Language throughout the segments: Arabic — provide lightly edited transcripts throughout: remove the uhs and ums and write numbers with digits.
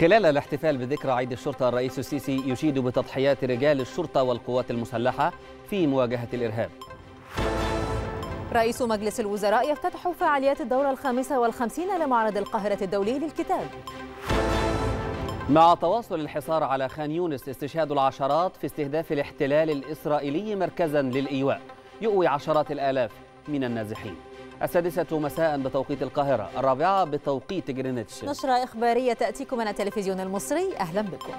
خلال الاحتفال بذكرى عيد الشرطة، الرئيس السيسي يشيد بتضحيات رجال الشرطة والقوات المسلحة في مواجهة الإرهاب. رئيس مجلس الوزراء يفتتح فعاليات الدورة 55 لمعرض القاهرة الدولي للكتاب. مع تواصل الحصار على خان يونس، استشهاد العشرات في استهداف الاحتلال الإسرائيلي مركزا للإيواء يؤوي عشرات الآلاف من النازحين. 6:00 مساء بتوقيت القاهرة، 4:00 بتوقيت جرينتش. نشرة إخبارية تأتيكم من التلفزيون المصري، أهلا بكم.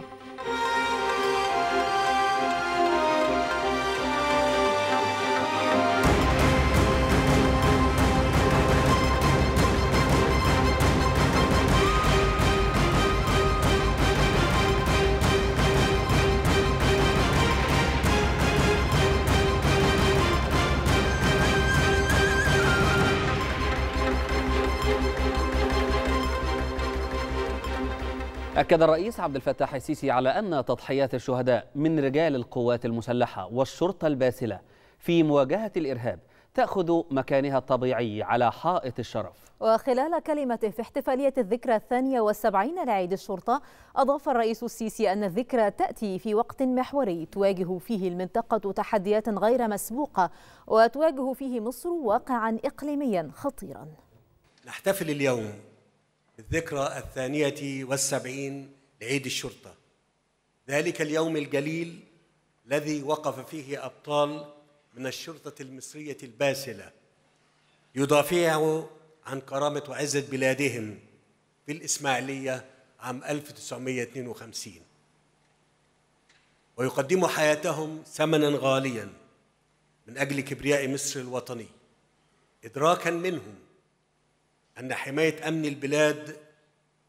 أكد الرئيس عبد الفتاح السيسي على أن تضحيات الشهداء من رجال القوات المسلحة والشرطة الباسلة في مواجهة الإرهاب تأخذ مكانها الطبيعي على حائط الشرف. وخلال كلمته في احتفالية الذكرى 72 لعيد الشرطة، أضاف الرئيس السيسي أن الذكرى تأتي في وقت محوري تواجه فيه المنطقة تحديات غير مسبوقة، وتواجه فيه مصر واقعا إقليميا خطيرا. نحتفل اليوم الذكرى 72 لعيد الشرطة، ذلك اليوم الجليل الذي وقف فيه أبطال من الشرطة المصرية الباسلة يدافعوا عن كرامة وعزة بلادهم في الإسماعيلية عام 1952، ويقدموا حياتهم ثمناً غالياً من أجل كبرياء مصر الوطني، إدراكاً منهم أن حماية أمن البلاد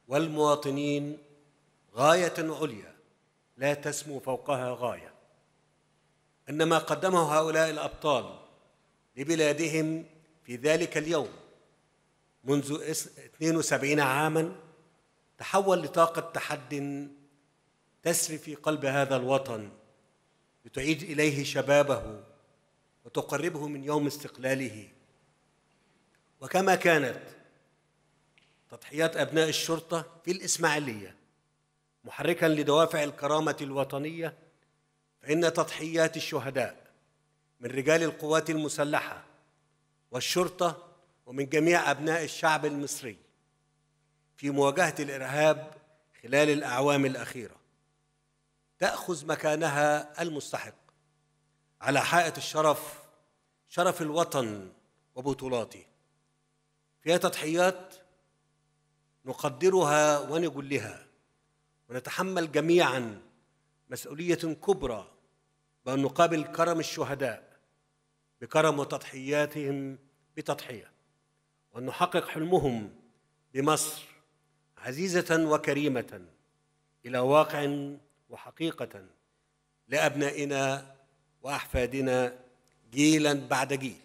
والمواطنين غاية عليا لا تسمو فوقها غاية، أن ما قدمه هؤلاء الأبطال لبلادهم في ذلك اليوم منذ 72 عاماً تحول لطاقة تحد تسري في قلب هذا الوطن لتعيد إليه شبابه وتقربه من يوم استقلاله. وكما كانت تضحيات أبناء الشرطة في الإسماعيلية محركاً لدوافع الكرامة الوطنية، فإن تضحيات الشهداء من رجال القوات المسلحة والشرطة ومن جميع أبناء الشعب المصري في مواجهة الإرهاب خلال الأعوام الأخيرة تأخذ مكانها المستحق على حائط الشرف، شرف الوطن وبطولاته. فيها تضحيات نقدرها ونجلها، ونتحمل جميعاً مسؤولية كبرى بأن نقابل كرم الشهداء بكرم وتضحياتهم بتضحية، وأن نحقق حلمهم بمصر عزيزة وكريمة إلى واقع وحقيقة لأبنائنا وأحفادنا جيلاً بعد جيل.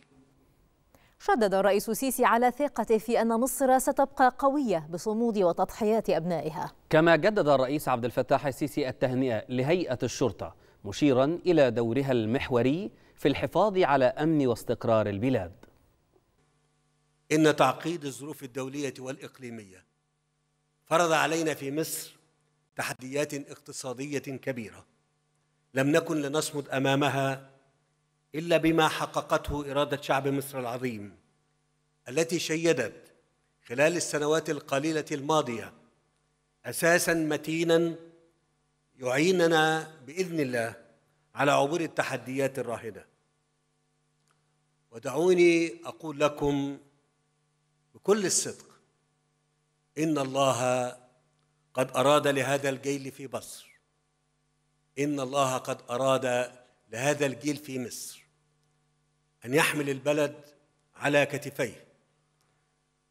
شدد الرئيس السيسي على ثقته في أن مصر ستبقى قوية بصمود وتضحيات أبنائها. كما جدد الرئيس عبد الفتاح السيسي التهنئة لهيئة الشرطة، مشيرا إلى دورها المحوري في الحفاظ على أمن واستقرار البلاد. إن تعقيد الظروف الدولية والإقليمية فرض علينا في مصر تحديات اقتصادية كبيرة لم نكن لنصمد أمامها إلا بما حققته إرادة شعب مصر العظيم، التي شيدت خلال السنوات القليلة الماضية أساساً متيناً يعيننا بإذن الله على عبور التحديات الراهنة. ودعوني أقول لكم بكل الصدق إن الله قد أراد لهذا الجيل في مصر، إن الله قد أراد لهذا الجيل في مصر أن يحمل البلد على كتفيه،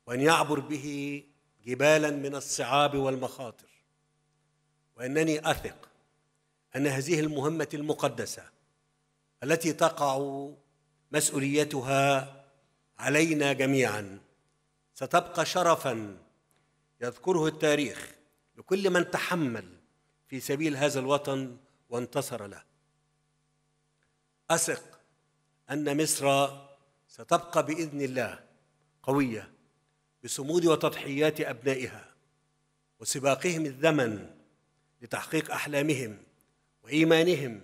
وأن يعبر به جبالاً من الصعاب والمخاطر، وأنني أثق أن هذه المهمة المقدسة التي تقع مسؤوليتها علينا جميعاً ستبقى شرفاً يذكره التاريخ لكل من تحمل في سبيل هذا الوطن وانتصر له. أثق أن مصر ستبقى بإذن الله قوية بصمود وتضحيات أبنائها، وسباقهم الزمن لتحقيق أحلامهم وإيمانهم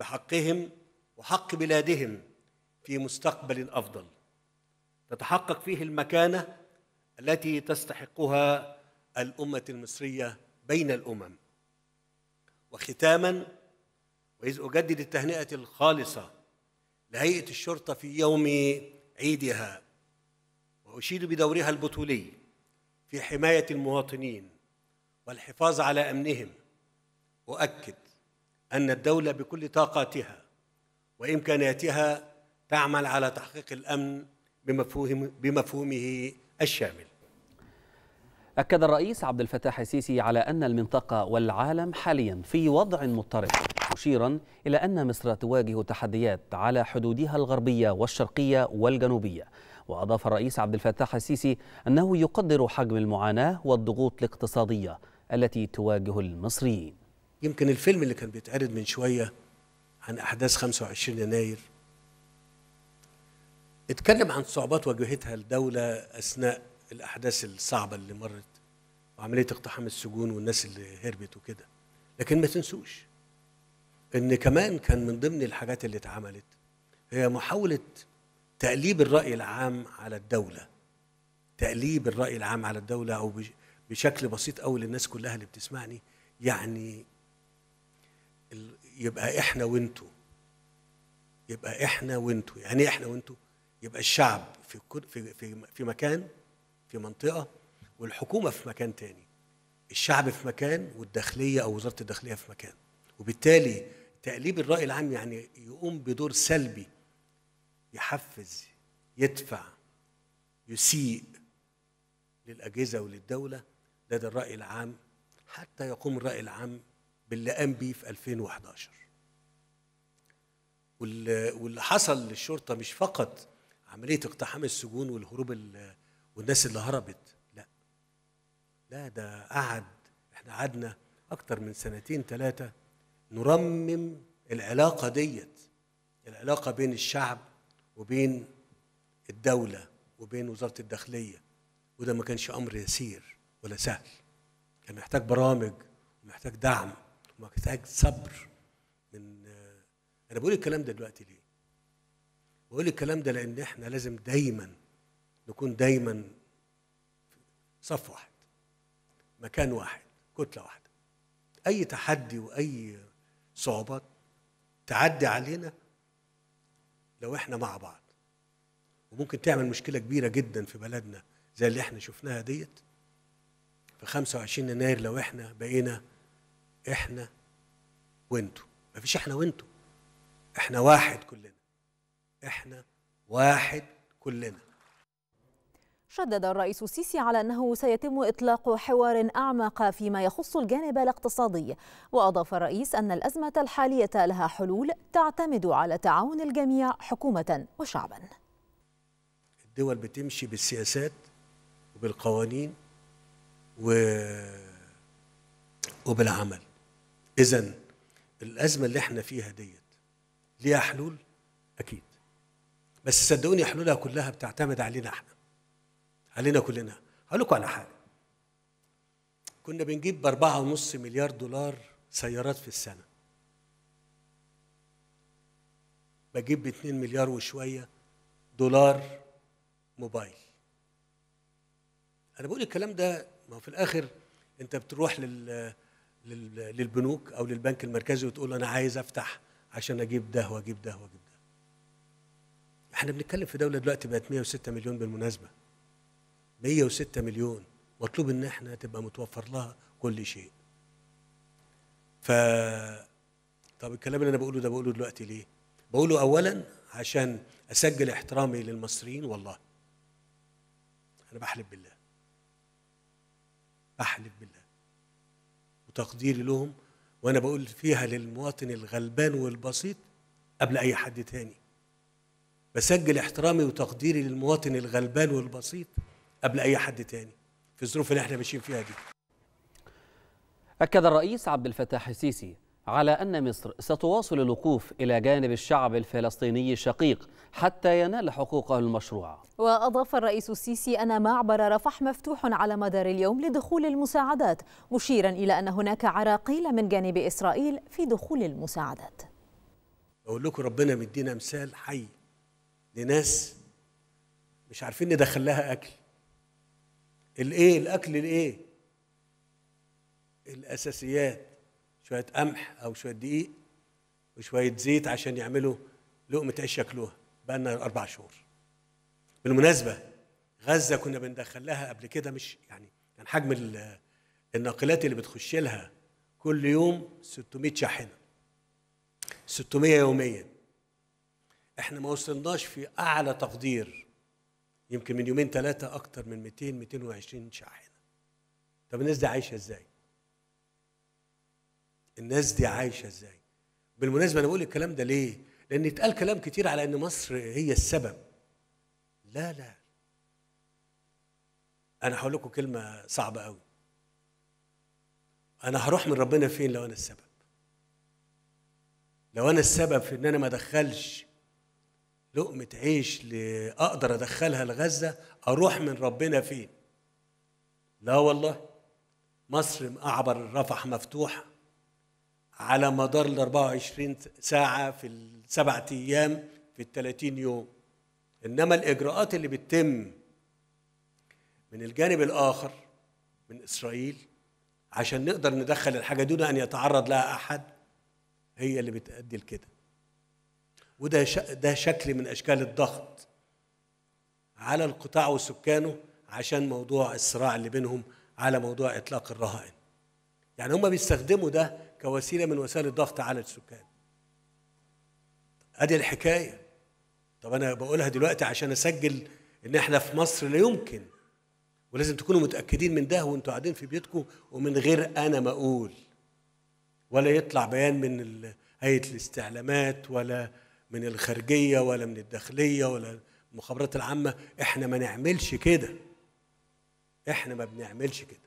بحقهم وحق بلادهم في مستقبل أفضل تتحقق فيه المكانة التي تستحقها الأمة المصرية بين الأمم. وختاماً، وإذ أجدد التهنئة الخالصة لهيئة الشرطة في يوم عيدها، وأشيد بدورها البطولي في حماية المواطنين والحفاظ على أمنهم، وأؤكد أن الدولة بكل طاقاتها وإمكاناتها تعمل على تحقيق الأمن بمفهومه الشامل. أكد الرئيس عبد الفتاح السيسي على أن المنطقة والعالم حاليا في وضع مضطرب، مشيرا إلى أن مصر تواجه تحديات على حدودها الغربية والشرقية والجنوبية. وأضاف الرئيس عبد الفتاح السيسي أنه يقدر حجم المعاناة والضغوط الاقتصادية التي تواجه المصريين. يمكن الفيلم اللي كان بيتعرض من شوية عن أحداث 25 يناير اتكلم عن صعوبات واجهتها الدولة أثناء الأحداث الصعبة اللي مرت وعملية اقتحام السجون والناس اللي هربت وكده، لكن ما تنسوش إن كمان كان من ضمن الحاجات اللي اتعملت هي محاولة تقليب الرأي العام على الدولة، تقليب الرأي العام على الدولة، أو بشكل بسيط أوي للناس كلها اللي بتسمعني، يعني يبقى إحنا وإنتوا، يبقى إحنا وإنتوا، يعني إيه إحنا وإنتوا؟ يبقى الشعب في مكان، في منطقة، والحكومة في مكان تاني، الشعب في مكان والداخلية أو وزارة الداخلية في مكان، وبالتالي تقليب الرأي العام يعني يقوم بدور سلبي، يحفز، يدفع، يسيء للأجهزة وللدولة لدى الرأي العام، حتى يقوم الرأي العام باللي قام بيه في 2011. واللي حصل للشرطة مش فقط عملية اقتحام السجون والهروب والناس اللي هربت، لا لا، ده احنا قعدنا أكتر من سنتين ثلاثة نرمم العلاقة ديت، العلاقة بين الشعب وبين الدولة وبين وزارة الداخلية، وده ما كانش أمر يسير ولا سهل، كان محتاج برامج ومحتاج دعم ومحتاج صبر. من أنا بقول الكلام ده دلوقتي ليه؟ بقول الكلام ده لأن إحنا لازم دايماً نكون دايماً صف واحد، مكان واحد، كتلة واحدة. أي تحدي وأي صعوبات تعدي علينا لو إحنا مع بعض، وممكن تعمل مشكلة كبيرة جداً في بلدنا زي اللي إحنا شفناها ديت في 25 يناير لو إحنا بقينا إحنا وإنتوا. مفيش إحنا وإنتوا، إحنا واحد كلنا، إحنا واحد كلنا. شدد الرئيس السيسي على أنه سيتم إطلاق حوار أعمق فيما يخص الجانب الاقتصادي، وأضاف الرئيس أن الأزمة الحالية لها حلول تعتمد على تعاون الجميع حكومة وشعبا. الدول بتمشي بالسياسات وبالقوانين وبالعمل. إذن الأزمة اللي احنا فيها ديت ليها حلول أكيد، بس صدقوني حلولها كلها بتعتمد علينا احنا، علينا كلنا. هقول لكم على حاجه، كنا بنجيب ب4.5 مليار دولار سيارات في السنه، بجيب ب2 مليار وشويه دولار موبايل. انا بقول الكلام ده ما هو في الاخر انت بتروح للبنوك او للبنك المركزي وتقول انا عايز افتح عشان اجيب ده واجيب ده واجيب ده. احنا بنتكلم في دوله دلوقتي بقت 106 مليون بالمناسبه، 106 مليون مطلوب ان احنا تبقى متوفر لها كل شيء. طب الكلام اللي انا بقوله ده بقوله دلوقتي ليه؟ بقوله اولا عشان اسجل احترامي للمصريين، والله انا بحلف بالله، بحلف بالله، وتقديري لهم، وانا بقول فيها للمواطن الغلبان والبسيط قبل اي حد تاني، بسجل احترامي وتقديري للمواطن الغلبان والبسيط قبل أي حد تاني في الظروف اللي احنا ماشيين فيها دي. أكد الرئيس عبد الفتاح السيسي على أن مصر ستواصل الوقوف إلى جانب الشعب الفلسطيني الشقيق حتى ينال حقوقه المشروعة. وأضاف الرئيس السيسي أن معبر رفح مفتوح على مدار اليوم لدخول المساعدات، مشيرا إلى أن هناك عراقيل من جانب إسرائيل في دخول المساعدات. بقول لكم ربنا مدينا مثال حي لناس مش عارفين ندخل لها أكل. الأكل الأساسيات، شوية قمح أو شوية دقيق وشوية زيت عشان يعملوا لقمة عيش ياكلوها، بقى لنا 4 شهور. بالمناسبة غزة كنا بندخل لها قبل كده، مش يعني كان حجم الناقلات اللي بتخش لها كل يوم 600 شاحنة، 600 يوميا. احنا ما وصلناش في أعلى تقدير، يمكن من يومين 3 أكتر من 200-220 شاحنة. طب الناس دي عايشة إزاي؟ بالمناسبة أنا بقول الكلام ده ليه؟ لأن اتقال كلام كتير على إن مصر هي السبب. لا، أنا هقول لكم كلمة صعبة أوي. أنا هروح من ربنا فين لو أنا السبب؟ لو أنا السبب في إن أنا ما أدخلش لقمة عيش أقدر أدخلها لغزة، أروح من ربنا فين؟ لا والله، مصر معبر رفح مفتوح على مدار 24 ساعة في 7 أيام في 30 يوم. إنما الإجراءات اللي بتتم من الجانب الآخر من إسرائيل عشان نقدر ندخل الحاجة دون أن يتعرض لها أحد هي اللي بتأدي لكده. وده شكل من أشكال الضغط على القطاع وسكانه عشان موضوع الصراع اللي بينهم على موضوع إطلاق الرهائن. يعني هم بيستخدموا ده كوسيلة من وسائل الضغط على السكان. أدي الحكاية. طب أنا بقولها دلوقتي عشان أسجل إن إحنا في مصر لا يمكن، ولازم تكونوا متأكدين من ده وأنتوا قاعدين في بيوتكم ومن غير أنا ما أقول، ولا يطلع بيان من هيئة الاستعلامات ولا من الخارجية ولا من الداخلية ولا المخابرات العامة. إحنا ما نعملش كده، إحنا ما بنعملش كده.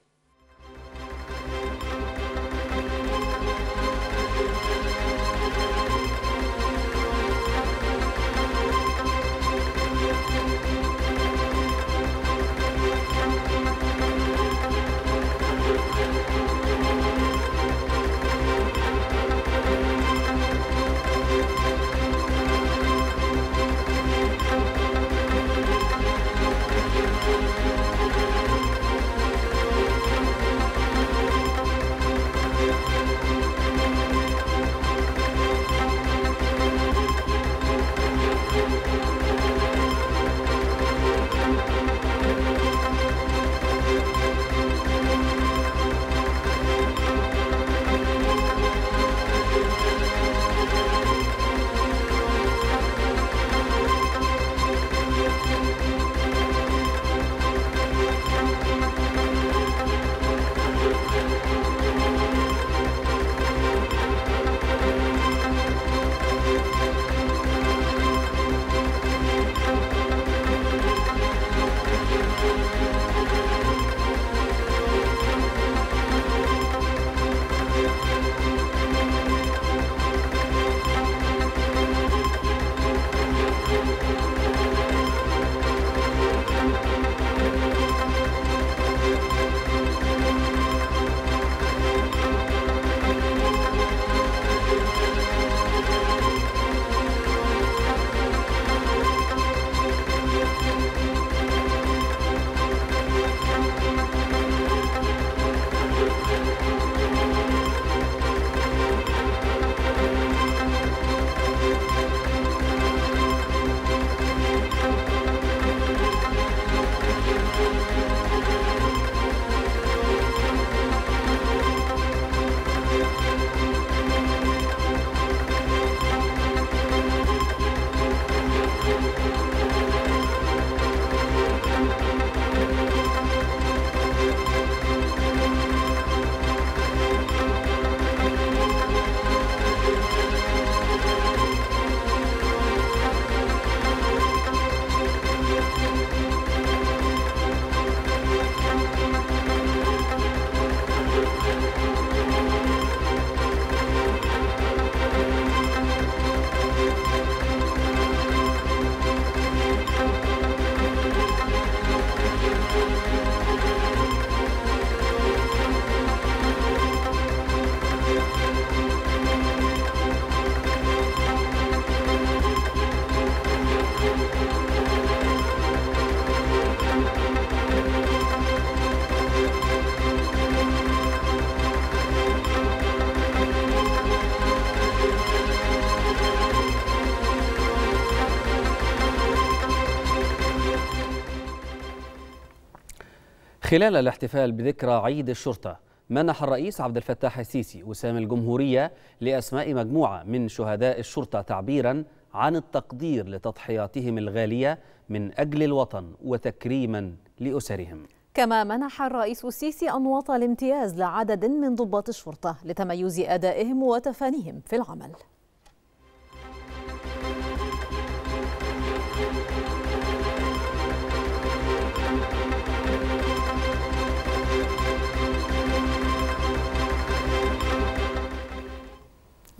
خلال الاحتفال بذكرى عيد الشرطة، منح الرئيس عبد الفتاح السيسي وسام الجمهورية لأسماء مجموعة من شهداء الشرطة تعبيرا عن التقدير لتضحياتهم الغالية من أجل الوطن وتكريما لأسرهم. كما منح الرئيس السيسي أنواط الامتياز لعدد من ضباط الشرطة لتميز أدائهم وتفانيهم في العمل.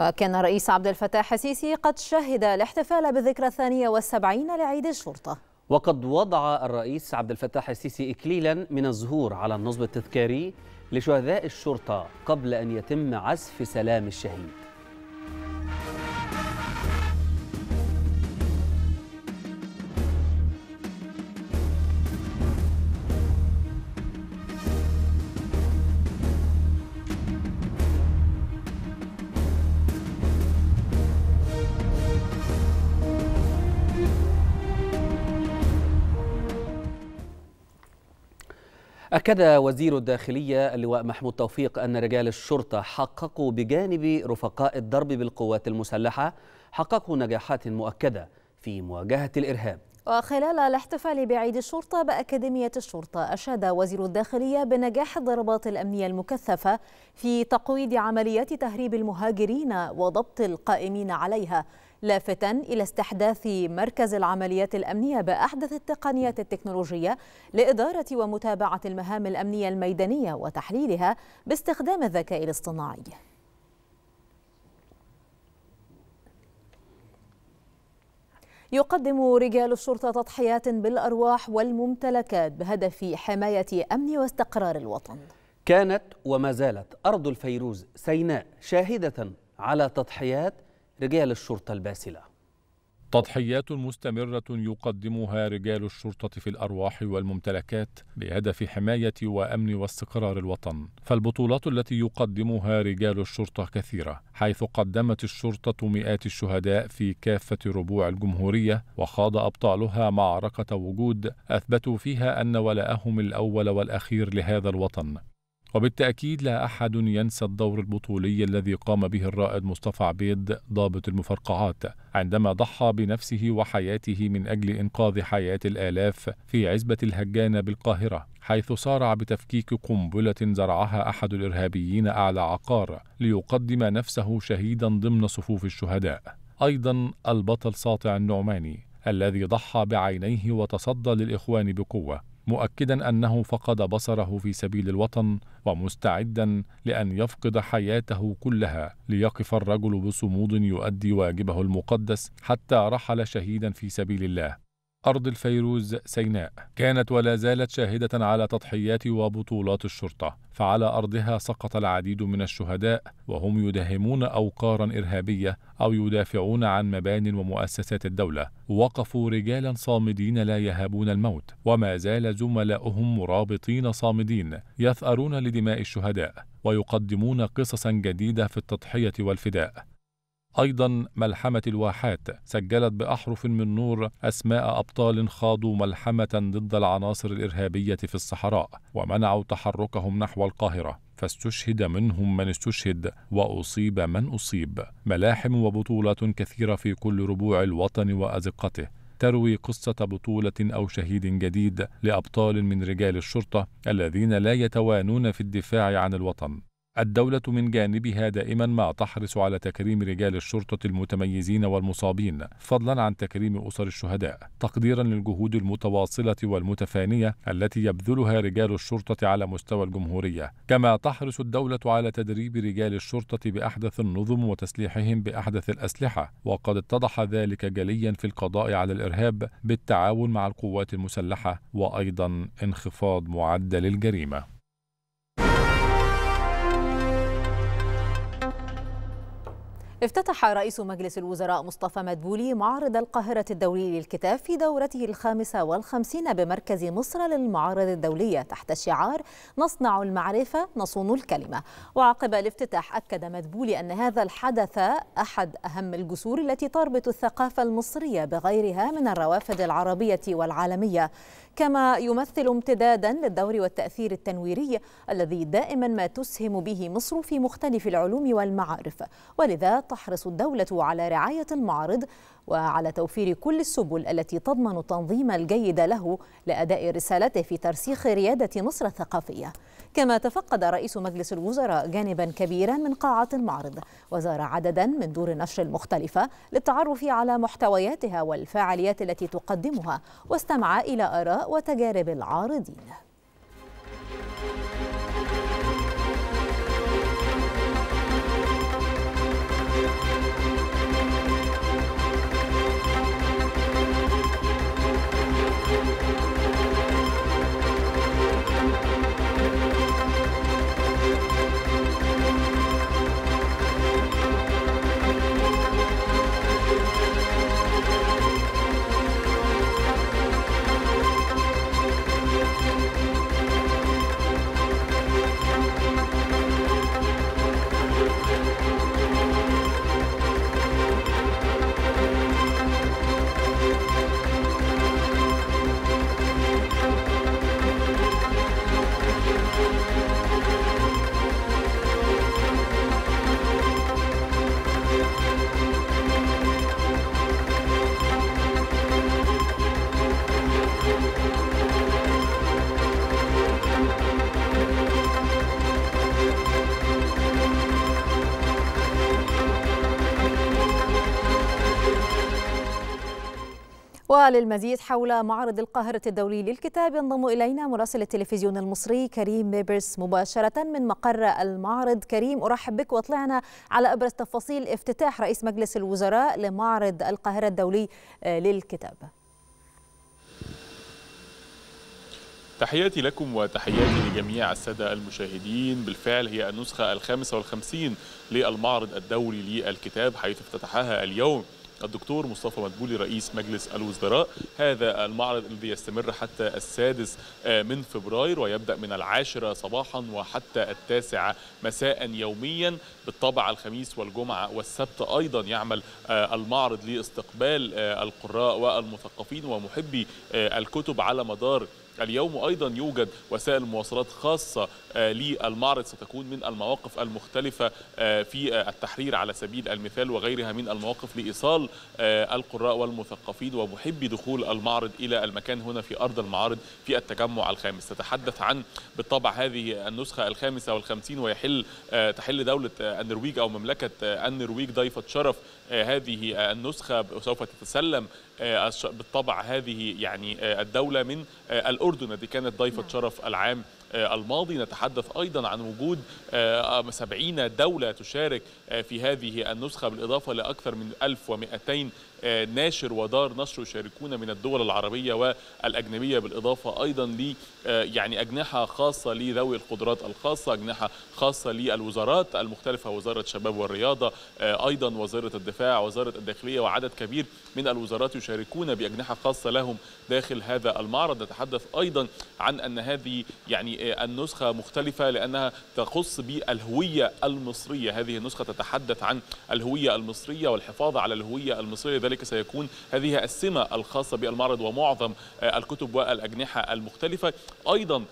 وكان الرئيس عبد الفتاح السيسي قد شهد الاحتفال بالذكرى 72 لعيد الشرطة. وقد وضع الرئيس عبد الفتاح السيسي إكليلا من الزهور على النصب التذكاري لشهداء الشرطة قبل أن يتم عزف سلام الشهيد. أكد وزير الداخلية اللواء محمود توفيق أن رجال الشرطة حققوا بجانب رفقاء الضرب بالقوات المسلحة نجاحات مؤكدة في مواجهة الإرهاب. وخلال الاحتفال بعيد الشرطة بأكاديمية الشرطة، أشاد وزير الداخلية بنجاح الضربات الأمنية المكثفة في تقويض عمليات تهريب المهاجرين وضبط القائمين عليها، لافتا إلى استحداث مركز العمليات الأمنية بأحدث التقنيات التكنولوجية لإدارة ومتابعة المهام الأمنية الميدانية وتحليلها باستخدام الذكاء الاصطناعي. يقدم رجال الشرطة تضحيات بالأرواح والممتلكات بهدف حماية أمن واستقرار الوطن. كانت وما زالت أرض الفيروز سيناء شاهدة على تضحيات رجال الشرطة الباسلة. تضحيات مستمرة يقدمها رجال الشرطة في الأرواح والممتلكات بهدف حماية وأمن واستقرار الوطن، فالبطولات التي يقدمها رجال الشرطة كثيرة، حيث قدمت الشرطة مئات الشهداء في كافة ربوع الجمهورية، وخاض أبطالها معركة وجود أثبتوا فيها أن ولاءهم الأول والأخير لهذا الوطن. وبالتأكيد لا أحد ينسى الدور البطولي الذي قام به الرائد مصطفى عبيد ضابط المفرقعات عندما ضحى بنفسه وحياته من أجل إنقاذ حياة الآلاف في عزبة الهجان بالقاهرة، حيث سارع بتفكيك قنبلة زرعها أحد الإرهابيين أعلى عقار ليقدم نفسه شهيدا ضمن صفوف الشهداء. أيضا البطل ساطع النعماني الذي ضحى بعينيه وتصدى للإخوان بقوة، مؤكدا أنه فقد بصره في سبيل الوطن ومستعدا لأن يفقد حياته كلها ليقف الرجل بصمود يؤدي واجبه المقدس حتى رحل شهيدا في سبيل الله. أرض الفيروز سيناء كانت ولا زالت شاهدة على تضحيات وبطولات الشرطة، فعلى أرضها سقط العديد من الشهداء وهم يداهمون أوقارا إرهابية أو يدافعون عن مبان ومؤسسات الدولة. وقفوا رجالا صامدين لا يهابون الموت، وما زال زملاؤهم مرابطين صامدين يثأرون لدماء الشهداء ويقدمون قصصا جديدة في التضحية والفداء. أيضا ملحمة الواحات سجلت بأحرف من نور أسماء أبطال خاضوا ملحمة ضد العناصر الإرهابية في الصحراء ومنعوا تحركهم نحو القاهرة، فاستشهد منهم من استشهد وأصيب من أصيب. ملاحم وبطولات كثيرة في كل ربوع الوطن وأزقته تروي قصة بطولة أو شهيد جديد لأبطال من رجال الشرطة الذين لا يتوانون في الدفاع عن الوطن. الدولة من جانبها دائما ما تحرص على تكريم رجال الشرطة المتميزين والمصابين، فضلا عن تكريم أسر الشهداء، تقديرا للجهود المتواصلة والمتفانية التي يبذلها رجال الشرطة على مستوى الجمهورية. كما تحرص الدولة على تدريب رجال الشرطة بأحدث النظم وتسليحهم بأحدث الأسلحة، وقد اتضح ذلك جليا في القضاء على الإرهاب بالتعاون مع القوات المسلحة، وأيضا انخفاض معدل الجريمة. افتتح رئيس مجلس الوزراء مصطفى مدبولي معرض القاهرة الدولي للكتاب في دورته 55 بمركز مصر للمعارض الدولية تحت شعار نصنع المعرفة نصون الكلمة. وعقب الافتتاح أكد مدبولي أن هذا الحدث أحد أهم الجسور التي تربط الثقافة المصرية بغيرها من الروافد العربية والعالمية، كما يمثل امتدادا للدور والتأثير التنويري الذي دائما ما تسهم به مصر في مختلف العلوم والمعارف، ولذا تحرص الدولة على رعاية المعرض وعلى توفير كل السبل التي تضمن التنظيم الجيد له لأداء رسالته في ترسيخ ريادة مصر الثقافية. كما تفقد رئيس مجلس الوزراء جانبا كبيرا من قاعة المعرض وزار عددا من دور النشر المختلفة للتعرف على محتوياتها والفعاليات التي تقدمها، واستمع إلى آراء وتجارب العارضين. وللمزيد حول معرض القاهرة الدولي للكتاب ينضم إلينا مراسل التلفزيون المصري كريم بيبرس مباشرة من مقر المعرض. كريم أرحب بك، واطلعنا على أبرز تفاصيل افتتاح رئيس مجلس الوزراء لمعرض القاهرة الدولي للكتاب. تحياتي لكم وتحياتي لجميع السادة المشاهدين. بالفعل هي النسخة 55 للمعرض الدولي للكتاب، حيث افتتحها اليوم الدكتور مصطفى مدبولي رئيس مجلس الوزراء. هذا المعرض الذي يستمر حتى 6 فبراير ويبدأ من 10 صباحا وحتى 9 مساء يوميا. بالطبع الخميس والجمعة والسبت أيضا يعمل المعرض لاستقبال القراء والمثقفين ومحبي الكتب على مدار اليوم. أيضا يوجد وسائل مواصلات خاصة للمعرض ستكون من المواقف المختلفة في التحرير على سبيل المثال وغيرها من المواقف لإيصال القراء والمثقفين ومحبي دخول المعرض إلى المكان هنا في أرض المعارض في التجمع الخامس. تتحدث عن بالطبع هذه النسخة 55 ويحل تحل دولة النرويج أو مملكة النرويج ضيفة شرف هذه النسخة، وسوف تتسلم بالطبع هذه يعني الدولة من الأردن التي كانت ضيفة شرف العام الماضي. نتحدث أيضا عن وجود 70 دولة تشارك في هذه النسخة، بالإضافة لأكثر من 1200 ناشر ودار نشر يشاركون من الدول العربية والأجنبية، بالإضافة أيضا ل يعني أجنحة خاصة لذوي القدرات الخاصة، أجنحة خاصة للوزارات المختلفة، وزارة الشباب والرياضة، أيضا وزارة الدفاع، وزارة الداخلية، وعدد كبير من الوزارات يشاركون بأجنحة خاصة لهم داخل هذا المعرض. نتحدث أيضا عن أن هذه يعني النسخة مختلفة لأنها تخص بالهوية المصرية. هذه النسخة تتحدث عن الهوية المصرية والحفاظ على الهوية المصرية، لذلك سيكون هذه السمة الخاصة بالمعرض ومعظم الكتب والأجنحة المختلفة. أيضا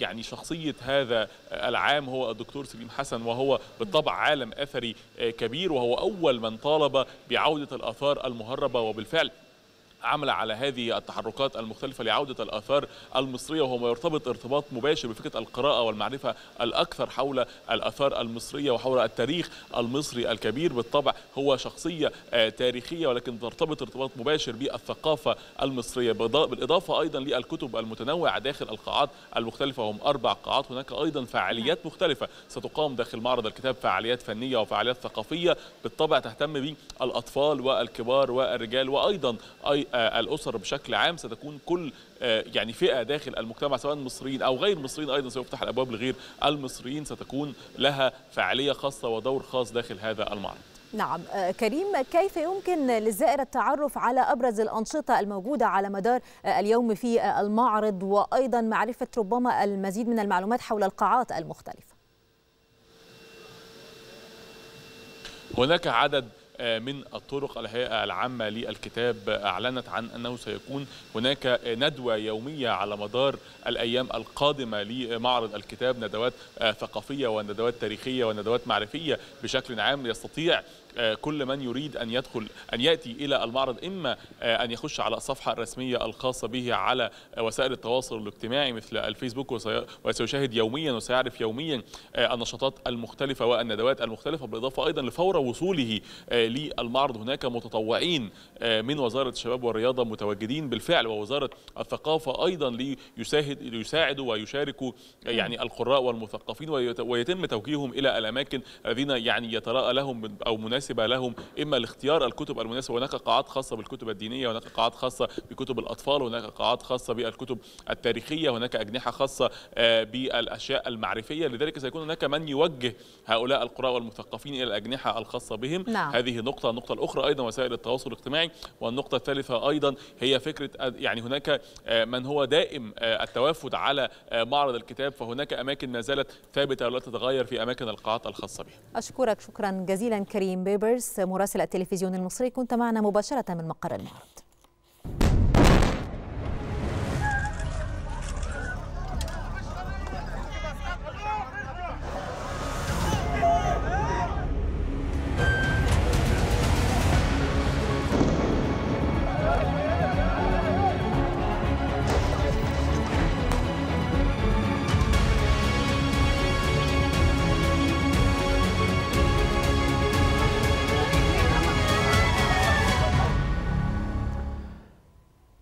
يعني شخصية هذا العام هو الدكتور سليم حسن، وهو بالطبع عالم أثري كبير وهو أول من طالب بعودة الآثار المهربة، وبالفعل عمل على هذه التحركات المختلفة لعودة الآثار المصرية، وهو يرتبط ارتباط مباشر بفكرة القراءة والمعرفة الأكثر حول الآثار المصرية وحول التاريخ المصري الكبير. بالطبع هو شخصية تاريخية ولكن ترتبط ارتباط مباشر بالثقافة المصرية، بالإضافة أيضا للكتب المتنوعة داخل القاعات المختلفة، هم 4 قاعات. هناك أيضا فعاليات مختلفة ستقام داخل معرض الكتاب، فعاليات فنية وفعاليات ثقافية بالطبع تهتم بالأطفال والكبار والرجال وأيضا الأسر بشكل عام. ستكون كل يعني فئة داخل المجتمع سواء مصريين أو غير مصريين، أيضا سيفتح الأبواب لغير المصريين، ستكون لها فعالية خاصة ودور خاص داخل هذا المعرض. نعم كريم، كيف يمكن للزائر التعرف على أبرز الأنشطة الموجودة على مدار اليوم في المعرض، وأيضا معرفة ربما المزيد من المعلومات حول القاعات المختلفة؟ هناك عدد من الطرق. الهيئة العامة للكتاب أعلنت عن أنه سيكون هناك ندوة يومية على مدار الأيام القادمة لمعرض الكتاب، ندوات ثقافية وندوات تاريخية وندوات معرفية بشكل عام. يستطيع كل من يريد أن يدخل أن يأتي إلى المعرض، إما أن يخش على الصفحة الرسمية الخاصة به على وسائل التواصل الاجتماعي مثل الفيسبوك، وسيشاهد يوميا وسيعرف يوميا النشاطات المختلفة والندوات المختلفة، بالإضافة أيضا لفور وصوله للمعرض هناك متطوعين من وزارة الشباب والرياضة متواجدين بالفعل، ووزارة الثقافة أيضا ليساعدوا ويشاركوا يعني القراء والمثقفين، ويتم توجيههم إلى الأماكن الذين يعني يتراءى لهم أو مناسبة لهم، إما لاختيار الكتب المناسبة. هناك قاعات خاصة بالكتب الدينية، هناك قاعات خاصة بكتب الأطفال، هناك قاعات خاصة بالكتب التاريخية، هناك أجنحة خاصة بالأشياء المعرفية، لذلك سيكون هناك من يوجه هؤلاء القراء والمثقفين إلى الأجنحة الخاصة بهم. نعم. هذه نقطة. النقطة الأخرى أيضا وسائل التواصل الاجتماعي، والنقطة الثالثة أيضا هي فكرة يعني هناك من هو دائم التوافد على معرض الكتاب، فهناك أماكن ما زالت ثابتة ولا تتغير في أماكن القاعات الخاصة بها. أشكرك شكرا جزيلا كريم بيبرس مراسل التلفزيون المصري، كنت معنا مباشرة من مقر المعرض.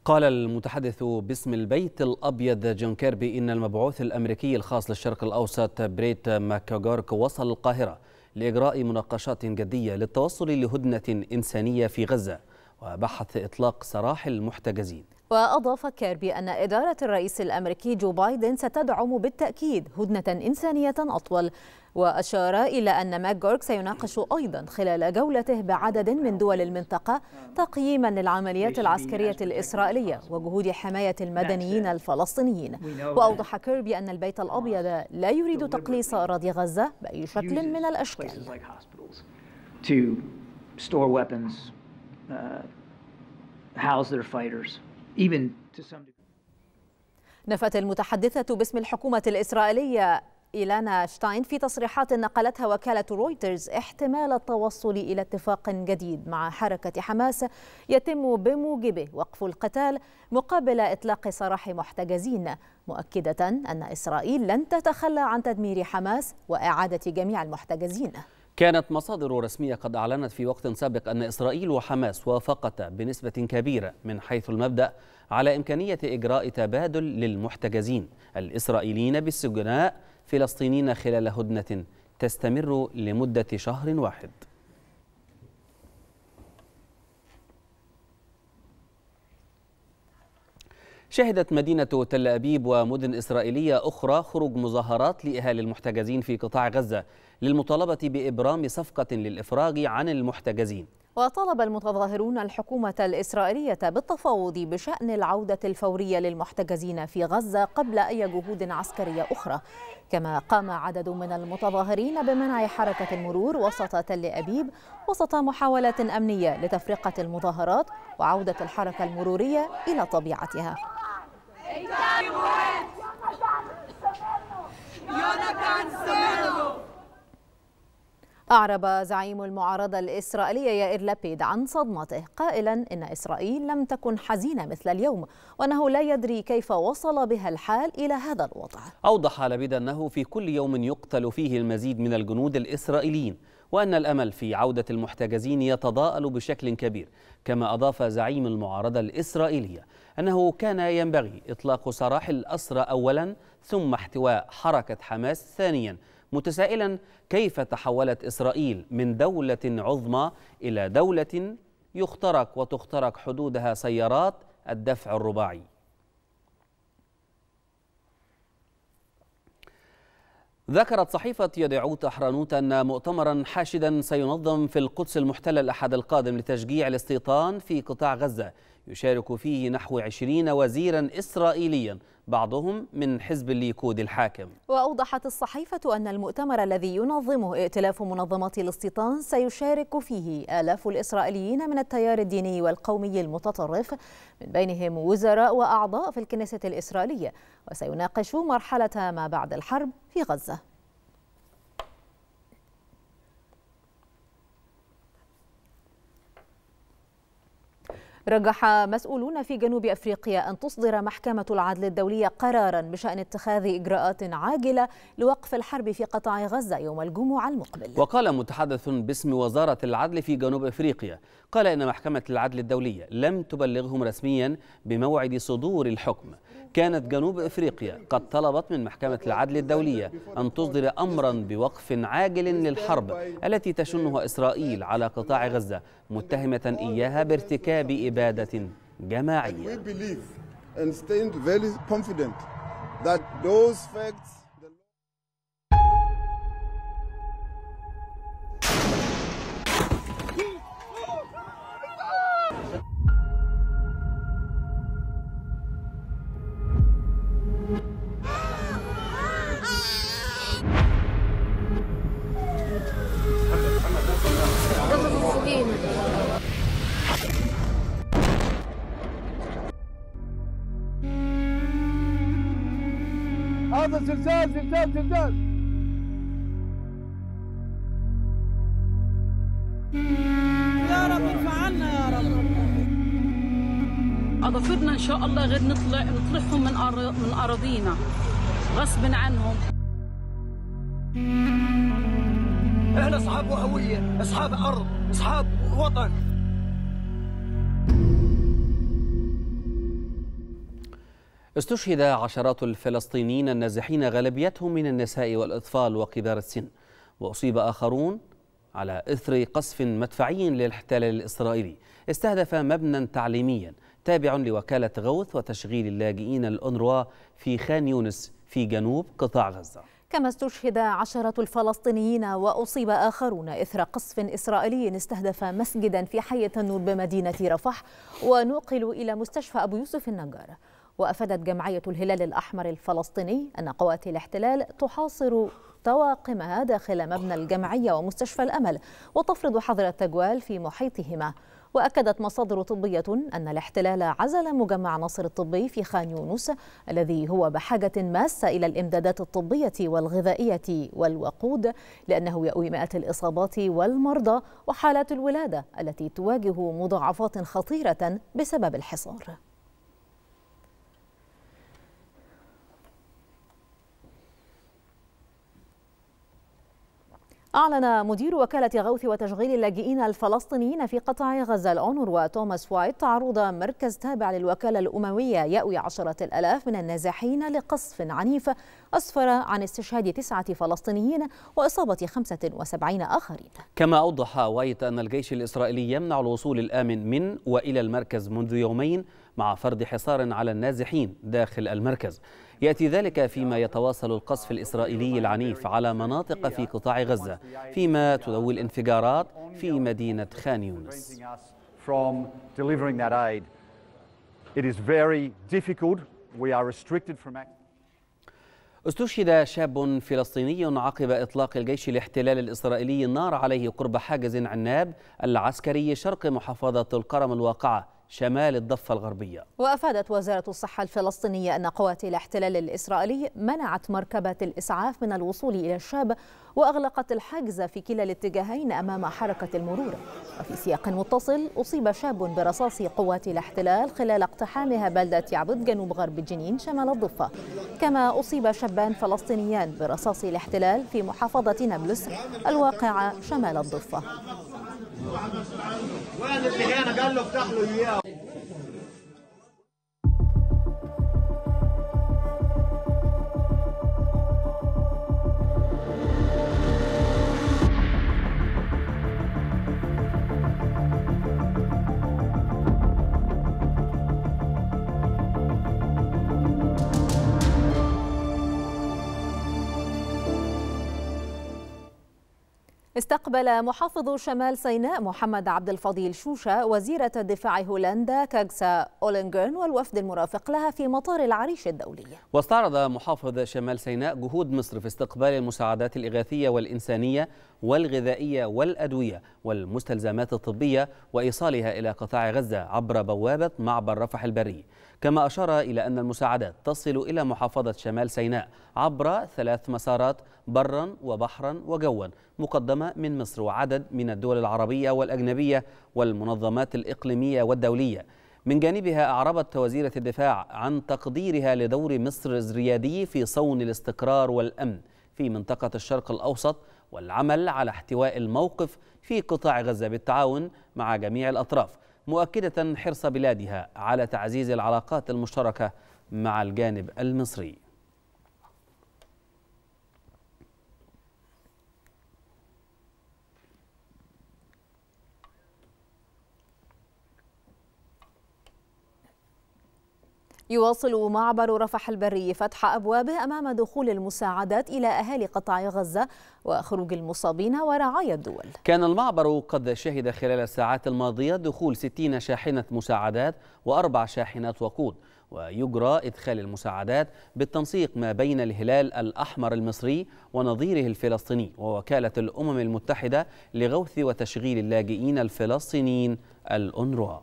قال المتحدث باسم البيت الأبيض جون كيربي إن المبعوث الأمريكي الخاص للشرق الأوسط بريت ماكغورك وصل القاهرة لإجراء مناقشات جدية للتوصل لهدنة إنسانية في غزة وبحث إطلاق سراح المحتجزين. وأضاف كيربي أن إدارة الرئيس الأمريكي جو بايدن ستدعم بالتأكيد هدنة إنسانية أطول، وأشار إلى أن ماكغورك سيناقش أيضا خلال جولته بعدد من دول المنطقة تقييما للعمليات العسكرية الإسرائيلية وجهود حماية المدنيين الفلسطينيين. وأوضح كيربي أن البيت الأبيض لا يريد تقليص أراضي غزة بأي شكل من الأشكال. نفت المتحدثة باسم الحكومة الإسرائيلية إيلانا شتاين في تصريحات نقلتها وكالة رويترز احتمال التوصل إلى اتفاق جديد مع حركة حماس يتم بموجبه وقف القتال مقابل إطلاق سراح محتجزين، مؤكدة أن إسرائيل لن تتخلى عن تدمير حماس وإعادة جميع المحتجزين. كانت مصادر رسمية قد أعلنت في وقت سابق أن إسرائيل وحماس وافقتا بنسبة كبيرة من حيث المبدأ على إمكانية إجراء تبادل للمحتجزين الإسرائيليين بالسجناء فلسطينيين خلال هدنة تستمر لمدة شهر واحد. شهدت مدينة تل أبيب ومدن إسرائيلية أخرى خروج مظاهرات لأهالي المحتجزين في قطاع غزة للمطالبة بإبرام صفقة للإفراج عن المحتجزين. وطلب المتظاهرون الحكومة الإسرائيلية بالتفاوض بشأن العودة الفورية للمحتجزين في غزة قبل أي جهود عسكرية أخرى، كما قام عدد من المتظاهرين بمنع حركة المرور وسط تل أبيب وسط محاولات أمنية لتفرقة المظاهرات وعودة الحركة المرورية إلى طبيعتها. أعرب زعيم المعارضة الإسرائيلية يائر لابيد عن صدمته قائلا إن إسرائيل لم تكن حزينة مثل اليوم وأنه لا يدري كيف وصل بها الحال إلى هذا الوضع. أوضح لابيد أنه في كل يوم يقتل فيه المزيد من الجنود الإسرائيليين وأن الأمل في عودة المحتجزين يتضاءل بشكل كبير. كما أضاف زعيم المعارضة الإسرائيلية أنه كان ينبغي إطلاق سراح الأسرى أولا ثم احتواء حركة حماس ثانيا، متسائلا كيف تحولت إسرائيل من دولة عظمى إلى دولة يخترق وتخترق حدودها سيارات الدفع الرباعي. ذكرت صحيفة يدعوت أحرنوت أن مؤتمرا حاشدا سينظم في القدس المحتلة الأحد القادم لتشجيع الاستيطان في قطاع غزة يشارك فيه نحو 20 وزيرا إسرائيليا بعضهم من حزب الليكود الحاكم. وأوضحت الصحيفة أن المؤتمر الذي ينظمه ائتلاف منظمات الاستيطان سيشارك فيه آلاف الإسرائيليين من التيار الديني والقومي المتطرف، من بينهم وزراء وأعضاء في الكنيسة الإسرائيلية، وسيناقش مرحلة ما بعد الحرب في غزة. رجح مسؤولون في جنوب أفريقيا أن تصدر محكمة العدل الدولية قراراً بشأن اتخاذ إجراءات عاجلة لوقف الحرب في قطاع غزة يوم الجمعة المقبل. وقال متحدث باسم وزارة العدل في جنوب أفريقيا، قال إن محكمة العدل الدولية لم تبلغهم رسمياً بموعد صدور الحكم. كانت جنوب أفريقيا قد طلبت من محكمة العدل الدولية أن تصدر أمراً بوقف عاجل للحرب التي تشنها إسرائيل على قطاع غزة، متهمة إياها بارتكاب إبادة جماعية. هذا زلزال زلزال زلزال. يا رب ادفع عنا يا رب. اضافرنا ان شاء الله غير نطرحهم من اراضينا غصب عنهم. احنا اصحاب هويه، اصحاب ارض، اصحاب وطن. استشهد عشرات الفلسطينيين النازحين غالبيتهم من النساء والأطفال وكبار السن، وأصيب آخرون على إثر قصف مدفعي للاحتلال الإسرائيلي استهدف مبنى تعليميا تابع لوكالة غوث وتشغيل اللاجئين الأونروا في خان يونس في جنوب قطاع غزة. كما استشهد عشرة الفلسطينيين وأصيب آخرون إثر قصف إسرائيلي استهدف مسجدا في حي النور بمدينة رفح ونقلوا إلى مستشفى أبو يوسف النجار. وأفادت جمعية الهلال الأحمر الفلسطيني أن قوات الاحتلال تحاصر طواقمها داخل مبنى الجمعية ومستشفى الأمل وتفرض حظر التجوال في محيطهما. وأكدت مصادر طبية أن الاحتلال عزل مجمع نصر الطبي في خان يونس الذي هو بحاجة ماسة إلى الإمدادات الطبية والغذائية والوقود، لأنه يؤوي مئات الإصابات والمرضى وحالات الولادة التي تواجه مضاعفات خطيرة بسبب الحصار. أعلن مدير وكالة غوث وتشغيل اللاجئين الفلسطينيين في قطاع غزة الأنور وتوماس وايت تعرض مركز تابع للوكالة الأممية يأوي عشرة الآلاف من النازحين لقصف عنيف أسفر عن استشهاد 9 فلسطينيين وإصابة 75 آخرين. كما أوضح وايت أن الجيش الإسرائيلي يمنع الوصول الآمن من وإلى المركز منذ يومين مع فرض حصار على النازحين داخل المركز. يأتي ذلك فيما يتواصل القصف الإسرائيلي العنيف على مناطق في قطاع غزة، فيما تدوي الانفجارات في مدينة خان يونس. استشهد شاب فلسطيني عقب إطلاق الجيش الاحتلالي الإسرائيلي النار عليه قرب حاجز عناب العسكري شرق محافظة الكرم الواقعة شمال الضفة الغربية. وأفادت وزارة الصحة الفلسطينية أن قوات الاحتلال الإسرائيلي منعت مركبة الإسعاف من الوصول إلى الشاب وأغلقت الحاجز في كلا الاتجاهين أمام حركة المرور. وفي سياق متصل أصيب شاب برصاص قوات الاحتلال خلال اقتحامها بلدة يعبد جنوب غرب جنين شمال الضفة. كما أصيب شابان فلسطينيان برصاص الاحتلال في محافظة نابلس الواقعة شمال الضفة. استقبل محافظ شمال سيناء محمد عبد الفضيل شوشة وزيرة دفاع هولندا كاجسا أولنجرن والوفد المرافق لها في مطار العريش الدولي. واستعرض محافظ شمال سيناء جهود مصر في استقبال المساعدات الإغاثية والإنسانية والغذائية والأدوية والمستلزمات الطبية وإيصالها إلى قطاع غزة عبر بوابة معبر رفح البري، كما أشار إلى أن المساعدات تصل إلى محافظة شمال سيناء عبر 3 مسارات برا وبحرا وجوا، مقدمة من مصر وعدد من الدول العربية والأجنبية والمنظمات الإقليمية والدولية. من جانبها أعربت وزيرة الدفاع عن تقديرها لدور مصر الريادي في صون الاستقرار والأمن في منطقة الشرق الأوسط والعمل على احتواء الموقف في قطاع غزة بالتعاون مع جميع الأطراف، مؤكدة حرص بلادها على تعزيز العلاقات المشتركة مع الجانب المصري. يواصل معبر رفح البري فتح أبوابه أمام دخول المساعدات إلى أهالي قطاع غزة وخروج المصابين ورعايا الدول. كان المعبر قد شهد خلال الساعات الماضية دخول 60 شاحنة مساعدات و4 شاحنات وقود، ويجرى إدخال المساعدات بالتنسيق ما بين الهلال الأحمر المصري ونظيره الفلسطيني ووكالة الأمم المتحدة لغوث وتشغيل اللاجئين الفلسطينيين الأونروا.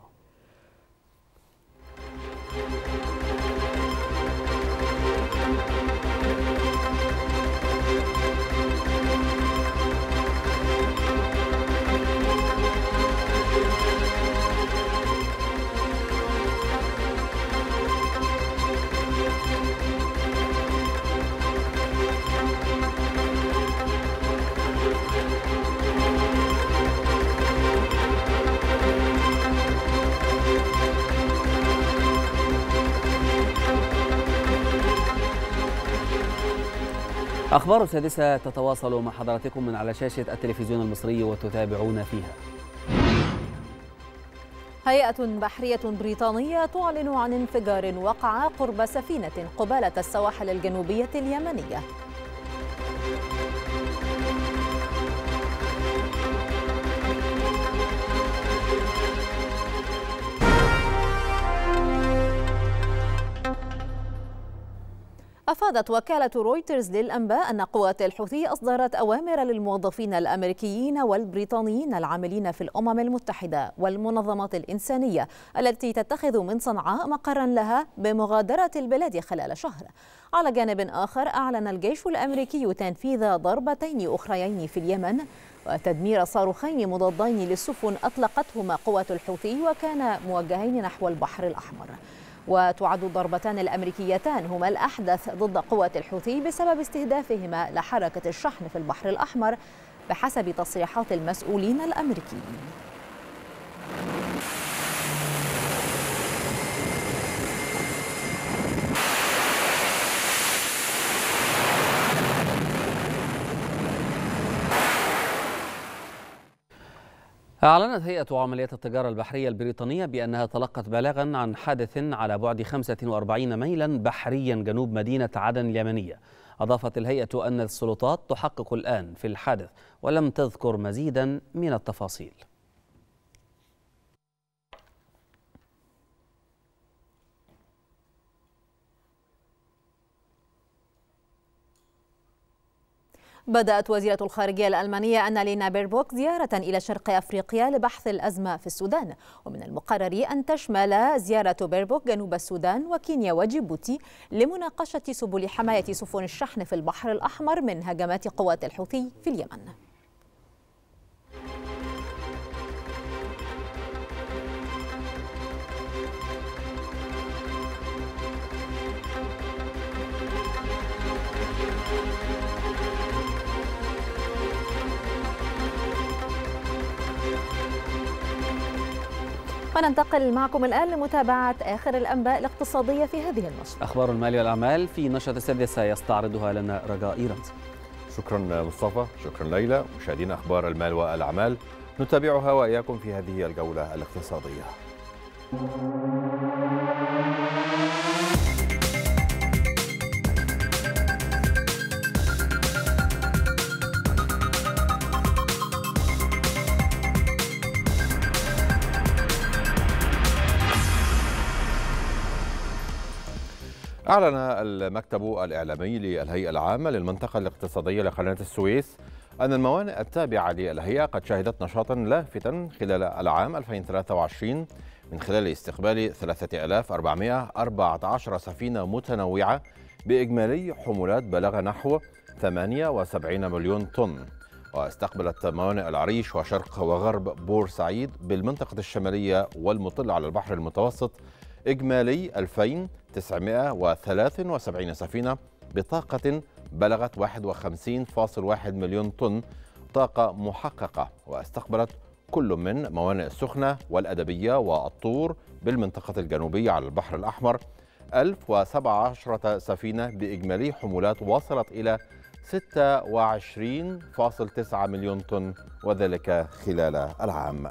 أخبار السادسة تتواصل مع حضراتكم من على شاشة التلفزيون المصري وتتابعون فيها. هيئة بحرية بريطانية تعلن عن انفجار وقع قرب سفينة قبالة السواحل الجنوبية اليمنية. أفادت وكالة رويترز للأنباء أن قوات الحوثي أصدرت أوامر للموظفين الأمريكيين والبريطانيين العاملين في الأمم المتحدة والمنظمات الإنسانية التي تتخذ من صنعاء مقرا لها بمغادرة البلاد خلال شهر. على جانب آخر أعلن الجيش الأمريكي تنفيذ ضربتين أخريين في اليمن وتدمير صاروخين مضادين للسفن أطلقتهما قوات الحوثي وكان موجهين نحو البحر الأحمر. وتعد الضربتان الأمريكيتان هما الأحدث ضد قوات الحوثي بسبب استهدافهما لحركة الشحن في البحر الأحمر بحسب تصريحات المسؤولين الأمريكيين. أعلنت هيئة عمليات التجارة البحرية البريطانية بأنها تلقت بلاغا عن حادث على بعد 45 ميلا بحريا جنوب مدينة عدن اليمنية. أضافت الهيئة أن السلطات تحقق الآن في الحادث ولم تذكر مزيدا من التفاصيل. بدأت وزيرة الخارجية الألمانية أنالينا بيربوك زيارة إلى شرق أفريقيا لبحث الأزمة في السودان، ومن المقرر أن تشمل زيارة بيربوك جنوب السودان وكينيا وجيبوتي لمناقشة سبل حماية سفن الشحن في البحر الأحمر من هجمات قوات الحوثي في اليمن. وننتقل معكم الآن لمتابعة آخر الأنباء الاقتصادية في هذه النشرة. أخبار المال والأعمال في نشرة السادسة يستعرضها لنا رجاء إيرانز. شكرا مصطفى، شكرا ليلى. مشاهدين، أخبار المال والأعمال نتابعها وإياكم في هذه الجولة الاقتصادية. أعلن المكتب الإعلامي للهيئة العامة للمنطقة الاقتصادية لقناة السويس أن الموانئ التابعة للهيئة قد شهدت نشاطا لافتا خلال العام 2023 من خلال استقبال 3414 سفينة متنوعة بإجمالي حمولات بلغ نحو 78 مليون طن. واستقبلت موانئ العريش وشرق وغرب بورسعيد بالمنطقة الشمالية والمطلة على البحر المتوسط إجمالي 2973 سفينة بطاقة بلغت 51.1 مليون طن طاقة محققة. واستقبلت كل من موانئ السخنة والأدبية والطور بالمنطقة الجنوبية على البحر الأحمر 1017 سفينة بإجمالي حمولات وصلت إلى 26.9 مليون طن وذلك خلال العام.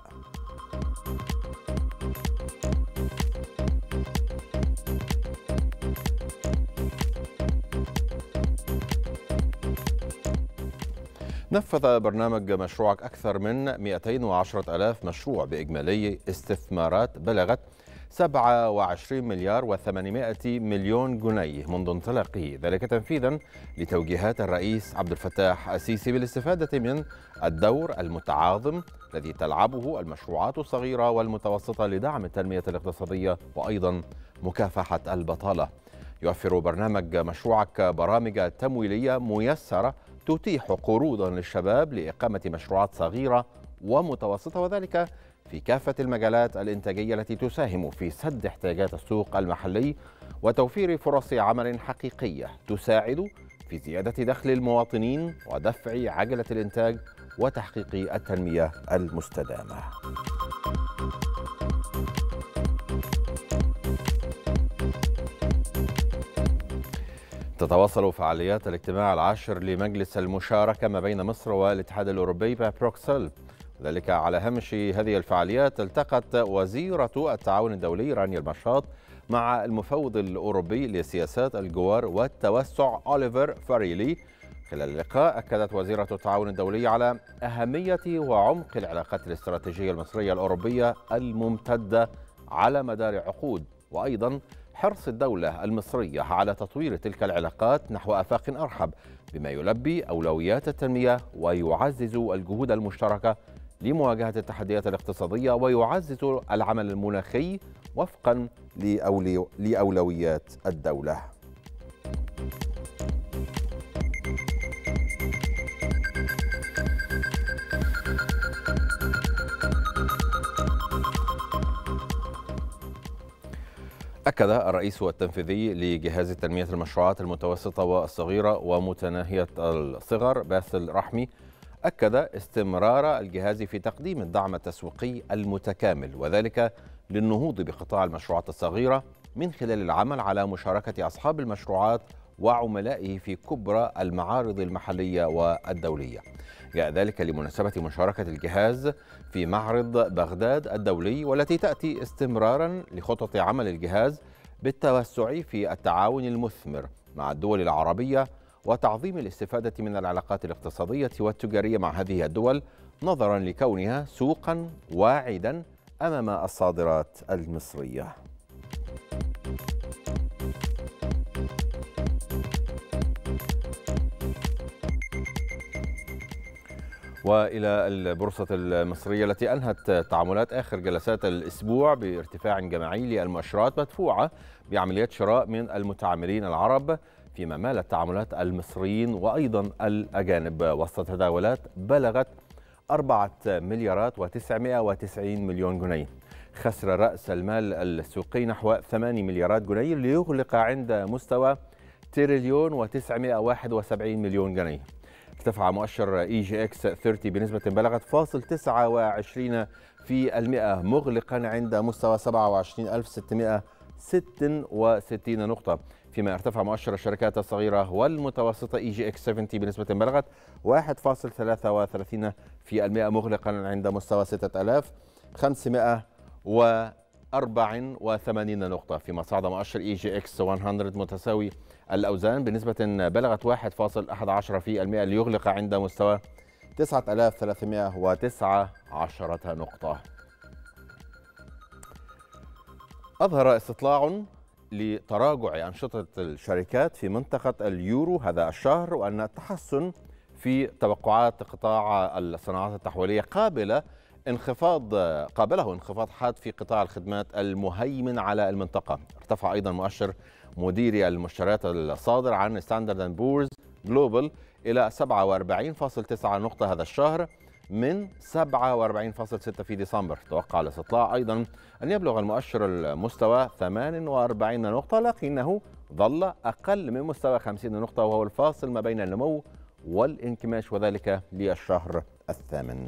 نفذ برنامج مشروعك أكثر من 210 ألاف مشروع بإجمالي استثمارات بلغت 27 مليار و800 مليون جنيه منذ انطلاقه، ذلك تنفيذا لتوجيهات الرئيس عبد الفتاح السيسي بالاستفادة من الدور المتعاظم الذي تلعبه المشروعات الصغيرة والمتوسطة لدعم التنمية الاقتصادية وأيضا مكافحة البطالة. يوفر برنامج مشروعك برامج تمويلية ميسرة تتيح قروضا للشباب لإقامة مشروعات صغيرة ومتوسطة وذلك في كافة المجالات الإنتاجية التي تساهم في سد احتياجات السوق المحلي وتوفير فرص عمل حقيقية تساعد في زيادة دخل المواطنين ودفع عجلة الإنتاج وتحقيق التنمية المستدامة. تتواصل فعاليات الاجتماع العاشر لمجلس المشاركة ما بين مصر والاتحاد الأوروبي ببروكسل، ذلك على هامش هذه الفعاليات التقت وزيرة التعاون الدولي رانيا المشاط مع المفوض الأوروبي لسياسات الجوار والتوسع أوليفر فريلي. خلال اللقاء أكدت وزيرة التعاون الدولي على أهمية وعمق العلاقات الاستراتيجية المصرية الأوروبية الممتدة على مدار عقود وأيضا حرص الدولة المصرية على تطوير تلك العلاقات نحو آفاق أرحب بما يلبي أولويات التنمية ويعزز الجهود المشتركة لمواجهة التحديات الاقتصادية ويعزز العمل المناخي وفقا لأولويات الدولة. أكد الرئيس التنفيذي لجهاز تنمية المشروعات المتوسطة والصغيرة ومتناهية الصغر باسل رحمي أكد استمرار الجهاز في تقديم الدعم التسويقي المتكامل وذلك للنهوض بقطاع المشروعات الصغيرة من خلال العمل على مشاركة أصحاب المشروعات وعملائه في كبرى المعارض المحلية والدولية. جاء ذلك لمناسبة مشاركة الجهاز في معرض بغداد الدولي والتي تأتي استمرارا لخطط عمل الجهاز بالتوسع في التعاون المثمر مع الدول العربية وتعظيم الاستفادة من العلاقات الاقتصادية والتجارية مع هذه الدول نظرا لكونها سوقا واعدا أمام الصادرات المصرية. وإلى البورصة المصرية التي أنهت تعاملات آخر جلسات الأسبوع بارتفاع جماعي للمؤشرات مدفوعة بعمليات شراء من المتعاملين العرب فيما مالت تعاملات المصريين وأيضا الأجانب وسط تداولات بلغت 4 مليارات و990 مليون جنيه. خسر رأس المال السوقي نحو 8 مليارات جنيه ليغلق عند مستوى 1,971 مليون جنيه. ارتفع مؤشر اي جي اكس 30 بنسبة بلغت 0.29% مغلقا عند مستوى 27,666 نقطة، فيما ارتفع مؤشر الشركات الصغيرة والمتوسطة اي جي اكس 70 بنسبة بلغت 1.33% مغلقا عند مستوى 6,584 نقطة، فيما صعد مؤشر اي جي اكس 100 متساوي الأوزان بنسبة بلغت 1.11% ليغلق عند مستوى 9,319 نقطة. أظهر استطلاع لتراجع أنشطة الشركات في منطقة اليورو هذا الشهر، وأن التحسن في توقعات قطاع الصناعات التحويلية قابله انخفاض حاد في قطاع الخدمات المهيمن على المنطقة. ارتفع أيضا مؤشر مديري المشتريات الصادر عن ستاندرد اند بورز جلوبال إلى 47.9 نقطة هذا الشهر من 47.6 في ديسمبر. توقع الاستطلاع أيضا أن يبلغ المؤشر المستوى 48 نقطة، لكنه ظل أقل من مستوى 50 نقطة، وهو الفاصل ما بين النمو والانكماش، وذلك للشهر الثامن.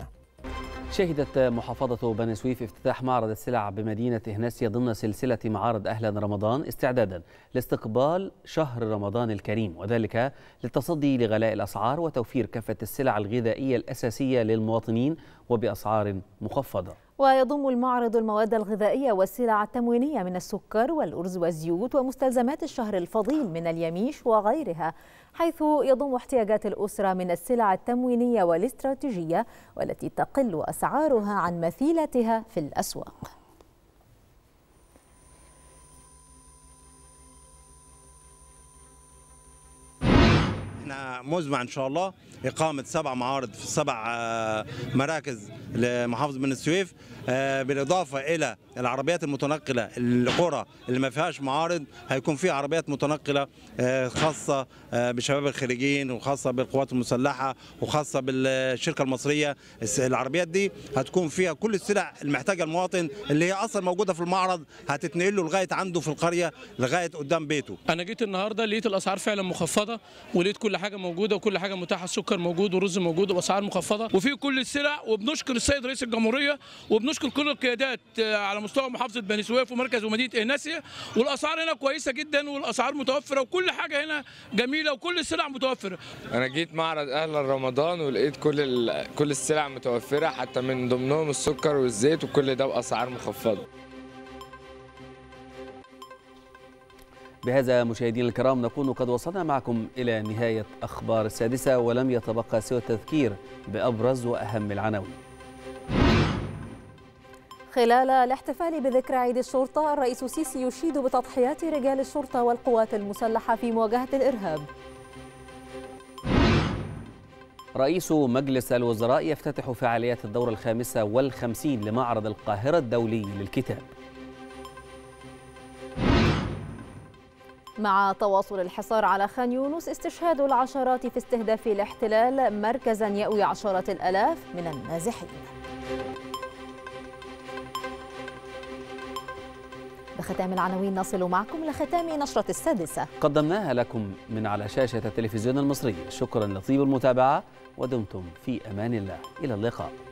شهدت محافظة بني سويف افتتاح معرض السلع بمدينة إهناسية ضمن سلسلة معارض أهلا رمضان، استعدادا لاستقبال شهر رمضان الكريم، وذلك للتصدي لغلاء الأسعار وتوفير كافة السلع الغذائية الأساسية للمواطنين وبأسعار مخفضة. ويضم المعرض المواد الغذائية والسلع التموينية من السكر والأرز والزيوت ومستلزمات الشهر الفضيل من اليميش وغيرها، حيث يضم احتياجات الأسرة من السلع التموينية والاستراتيجية والتي تقل أسعارها عن مثيلتها في الأسواق. احنا مزمع ان شاء الله اقامه 7 معارض في 7 مراكز لمحافظه بني السويف، بالاضافه الى العربيات المتنقله. القرى اللي ما فيهاش معارض هيكون في عربيات متنقله خاصه بشباب الخريجين وخاصه بالقوات المسلحه وخاصه بالشركه المصريه. العربيات دي هتكون فيها كل السلع المحتاجه المواطن، اللي هي اصلا موجوده في المعرض هتتنقل له لغايه عنده في القريه لغايه قدام بيته. انا جيت النهارده لقيت الاسعار فعلا مخفضه، ولقيت كل حاجه موجوده وكل حاجه متاحه، السكر موجود والرز موجود واسعار مخفضه وفي كل السلع. وبنشكر السيد رئيس الجمهوريه وبنشكر كل القيادات على مستوى محافظه بني سويف ومركز ومدينه إهناسية، والاسعار هنا كويسه جدا والاسعار متوفره وكل حاجه هنا جميله وكل السلع متوفره. انا جيت معرض اهلا رمضان ولقيت كل السلع متوفره، حتى من ضمنهم السكر والزيت، وكل ده باسعار مخفضه. بهذا مشاهدينا الكرام نكون قد وصلنا معكم إلى نهاية أخبار السادسة، ولم يتبقى سوى التذكير بأبرز وأهم العناوين. خلال الاحتفال بذكرى عيد الشرطة، الرئيس السيسي يشيد بتضحيات رجال الشرطة والقوات المسلحة في مواجهة الإرهاب. رئيس مجلس الوزراء يفتتح فعاليات الدورة 55 لمعرض القاهرة الدولي للكتاب. مع تواصل الحصار على خان يونس، استشهاد العشرات في استهداف الاحتلال مركزا يأوي عشرات الآلاف من النازحين. بختام العناوين نصل معكم لختام نشرة السادسة قدمناها لكم من على شاشة التلفزيون المصري. شكرا لطيب المتابعة ودمتم في أمان الله، إلى اللقاء.